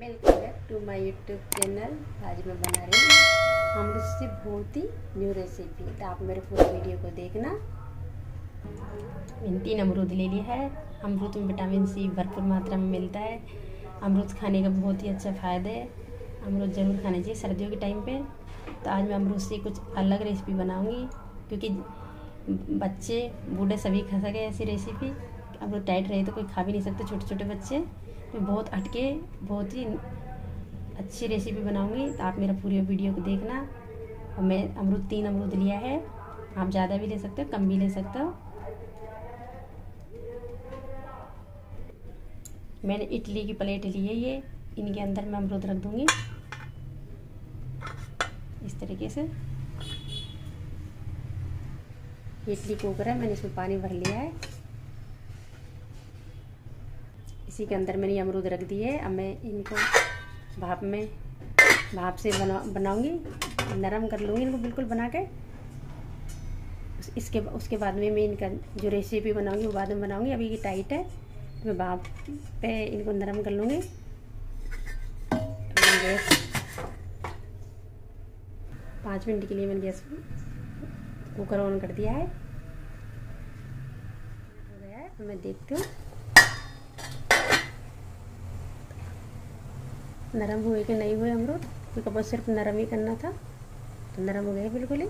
Welcome back to my YouTube channel. आज मैं बना रही हूँ अमरूद से बहुत ही न्यू रेसिपी, तो आप मेरे पूरे वीडियो को देखना। मैंने 3 अमरूद ले लिया है। अमरूद में विटामिन सी भरपूर मात्रा में मिलता है। अमरूद खाने का बहुत ही अच्छा फ़ायदा है। अमरूद ज़रूर खाना चाहिए सर्दियों के टाइम पे। तो आज मैं अमरूद से कुछ अलग रेसिपी बनाऊँगी, क्योंकि बच्चे बूढ़े सभी खा सके ऐसी रेसिपी। अमरूद टाइट रहे तो कोई खा भी नहीं सकते, छोटे छोटे बच्चे। मैं बहुत हटके बहुत ही अच्छी रेसिपी बनाऊंगी, तो आप मेरा पूरे वीडियो को देखना। और मैं 3 अमरूद लिया है। आप ज़्यादा भी ले सकते हो, कम भी ले सकते हो। मैंने इडली की प्लेट ली है। ये इनके अंदर मैं अमरूद रख दूंगी इस तरीके से। इडली कुकर है, मैंने इसमें पानी भर लिया है। इसी के अंदर मैंने अमरूद रख दिए। अब मैं इनको भाप से बनाऊंगी, नरम कर लूँगी इनको बिल्कुल बना के। उसके बाद में मैं इनका जो रेसिपी बनाऊंगी वो बाद में बनाऊंगी। अभी ये टाइट है, तो मैं भाप पे इनको नरम कर लूँगी। गैस 5 मिनट के लिए मैंने गैस कुकर ऑन कर दिया है। मैं देखती हूँ नरम हुए कि नहीं हुए अमरूद, क्योंकि बस सिर्फ नरम ही करना था। तो नरम हो गया बिल्कुल ही।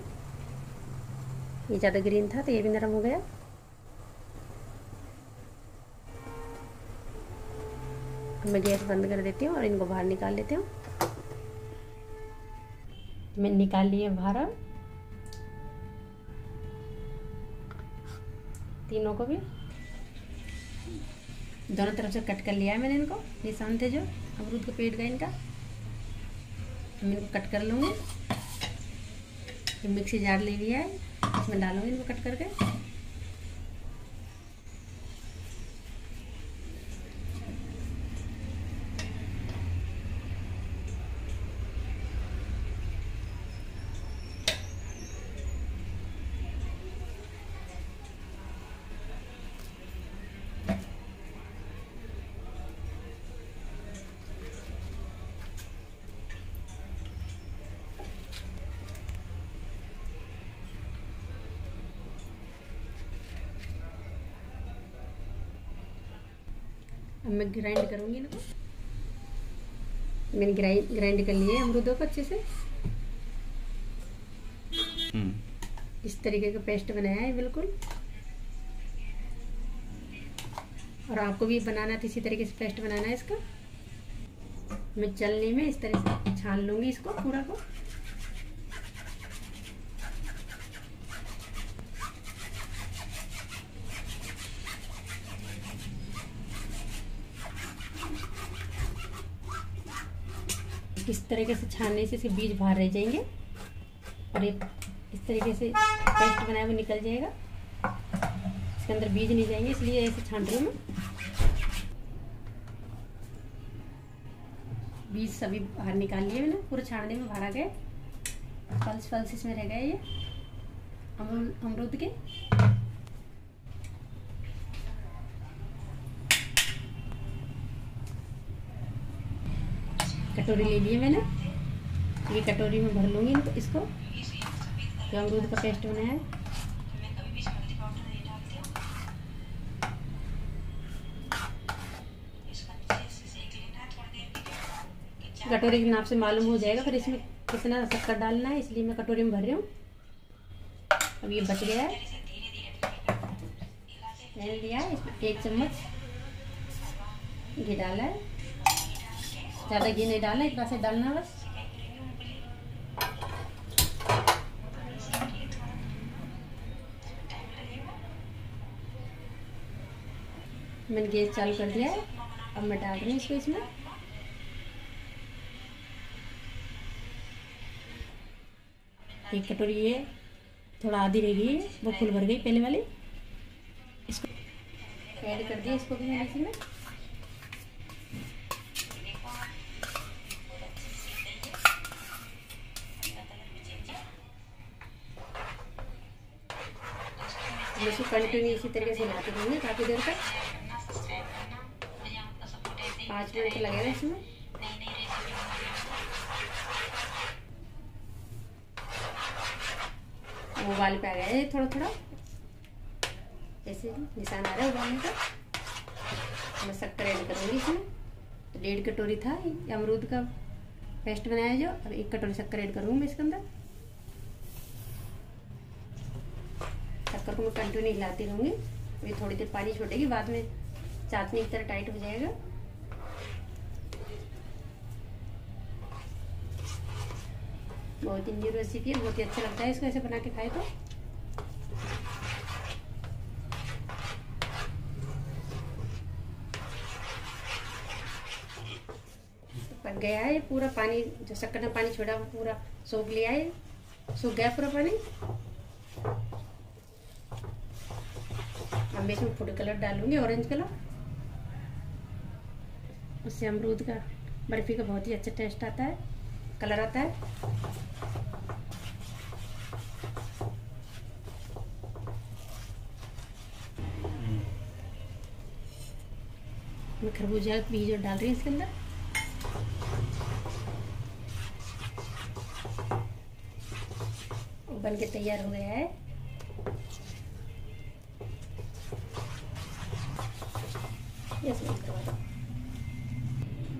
ये ज़्यादा ग्रीन था तो ये भी नरम हो गया। मैं गैस बंद कर देती हूँ और इनको बाहर निकाल लेती हूँ। मैंने निकाल लिए बाहर। तीनों को भी दोनों तरफ से कट कर लिया है मैंने। इनको निशान थे जो अमरूद का पेट का, इनका मैं इनको कट कर लूँगी। तो मिक्सी जार ले लिया है, इसमें डालूँगी इनको कट करके। अब मैं ग्राइंड करूँगी इनको। मैंने ग्राइंड कर लिए अमरूदों को अच्छे से। इस तरीके का पेस्ट बनाया है बिल्कुल। और आपको भी बनाना है तो इसी तरीके से पेस्ट बनाना है इसका। मैं चलनी में इस तरह से छान लूँगी इसको पूरा को। इस तरीके से छानने से इसके बीज बाहर रह जाएंगे और ये इस तरीके से पेस्ट बनाया हुआ निकल जाएगा। इसके अंदर बीज नहीं जाएंगे, इसलिए ऐसे छान रही हूँ मैं। बीज सभी बाहर निकाल लिए मैंने, पूरा छानने में बाहर आ गए। पल्स पल्स इसमें रह गए ये अमरूद के। कटोरी ले लिए मैंने, ये कटोरी में भर लूँगी इसको। जो अमरूद का पेस्ट बनाया है कटोरी के नाप से मालूम हो जाएगा फिर इसमें कितना शक्कर डालना है, इसलिए मैं कटोरी में भर रही हूँ। अब ये बच गया है, मैंने लिया है। इसमें 1 चम्मच घी डाला है। ज़्यादा घी नहीं डालना, इतना से डालना बस। मैंने गैस चालू कर दिया है। अब मैं डाल रही हूँ इसको इसमें। एक कटोरी ये थोड़ा आधी रह गई, वो फुल भर गई पहले वाली। इसको ऐड कर दिया इसको भी मैंने इसमें। इसको कंटिन्यू इसी तरीके से हिलाते रहेंगे काफ़ी देर तक। 5 मिनट लगेगा इसमें। वो वाले पे आ गया है, थोड़ा थोड़ा ऐसे निशान आ रहा है उबालने का। मैं शक्कर ऐड करूँगी इसमें। तो 1.5 कटोरी था अमरूद का पेस्ट बनाया जो, अब 1 कटोरी शक्कर ऐड करूँगी मैं इसके अंदर। शक्कर को मैं कंटिन्यू हिलाती रहूँगी, ये थोड़ी देर पानी छोड़ेगी, बाद में चाशनी की तरह टाइट हो जाएगा। बहुत ही न्यू रेसिपी है, बहुत ही अच्छा लगता है इसको ऐसे बना के खाए तो। पक गया है पूरा पानी, जो शक्कर ने पानी छोड़ा वो पूरा सूख लिया है, सूख गया पूरा पानी। अब मैं इसमें फूड कलर डालूंगी, ऑरेंज कलर, उससे अमरूद का बर्फी का बहुत ही अच्छा टेस्ट आता है, कलर आता है। मैं खरबूजा का बीज डाल रही हूँ इसके अंदर। बन के तैयार हो गया है।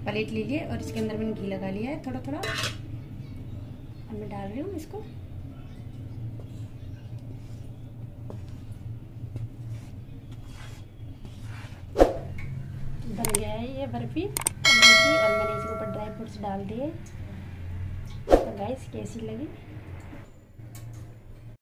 प्लेट ले लिए और इसके अंदर मैंने घी लगा लिया है थोड़ा थोड़ा। अब मैं डाल रही हूँ इसको। बन गया है ये बर्फी और मैंने इसके ऊपर ड्राई फ्रूट्स डाल दिए। तो गाइस कैसी लगी?